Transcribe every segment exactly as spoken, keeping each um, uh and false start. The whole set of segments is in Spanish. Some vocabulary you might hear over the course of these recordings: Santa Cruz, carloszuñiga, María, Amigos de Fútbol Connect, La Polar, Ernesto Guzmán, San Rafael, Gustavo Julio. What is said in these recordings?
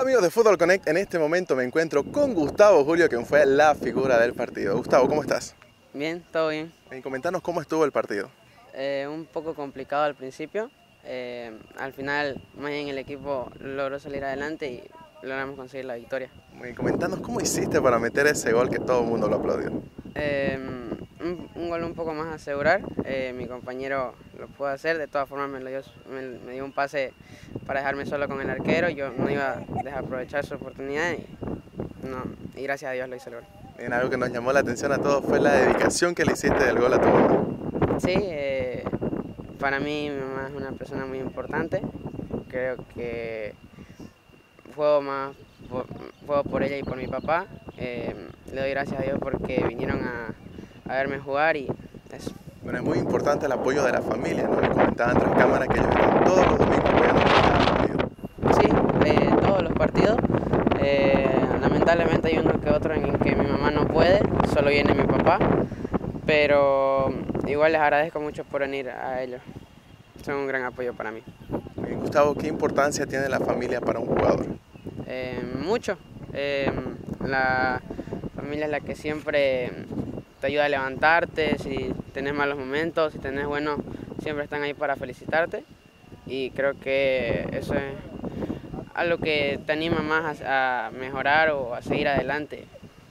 Amigos de Fútbol Connect, en este momento me encuentro con Gustavo Julio, quien fue la figura del partido. Gustavo, ¿cómo estás? Bien, todo bien. Y comentanos cómo estuvo el partido. Eh, un poco complicado al principio. Eh, al final, más bien el equipo logró salir adelante y logramos conseguir la victoria. Y comentanos cómo hiciste para meter ese gol que todo el mundo lo aplaudió. Eh, un, un gol un poco más a asegurar. Eh, mi compañero lo pudo hacer. De todas formas me, lo dio, me, me dio un pase para dejarme solo con el arquero. Yo no iba a desaprovechar su oportunidad y, no, y gracias a Dios lo hice el gol. Bien, algo que nos llamó la atención a todos fue la dedicación que le hiciste del gol a tu mamá. Sí, eh, para mí mi mamá es una persona muy importante. Creo que juego más por, juego por ella y por mi papá. Eh, le doy gracias a Dios porque vinieron a, a verme jugar y eso. Bueno, es muy importante el apoyo de la familia, ¿no? Les comentaba entre cámaras que ellos están todos los domingos apoyando cada partido. Sí, eh, todos los partidos. Eh, lamentablemente hay uno que otro en el que mi mamá no puede, solo viene mi papá, pero igual les agradezco mucho por venir a ellos. Son un gran apoyo para mí. Y Gustavo, ¿qué importancia tiene la familia para un jugador? Eh, mucho. Eh, La familia es la que siempre te ayuda a levantarte, si tenés malos momentos, si tenés buenos, siempre están ahí para felicitarte. Y creo que eso es algo que te anima más a mejorar o a seguir adelante,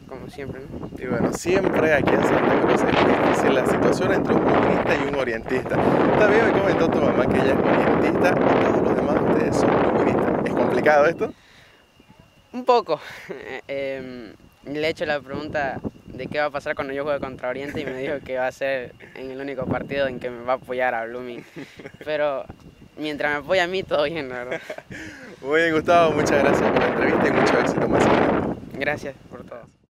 como siempre, ¿no? Y bueno, siempre aquí en Santa Cruz es muy difícil la situación entre un comunista y un orientista. También me comentó tu mamá que ella es orientista y todos los demás de ustedes son comunistas. ¿Es complicado esto? Un poco. Eh, le he hecho la pregunta de qué va a pasar cuando yo juegue contra Oriente y me dijo que va a ser en el único partido en que me va a apoyar a Blooming. Pero mientras me apoya a mí, todo bien, la verdad. Muy bien, Gustavo, muchas gracias por la entrevista y mucho éxito más adelante. Gracias por todo.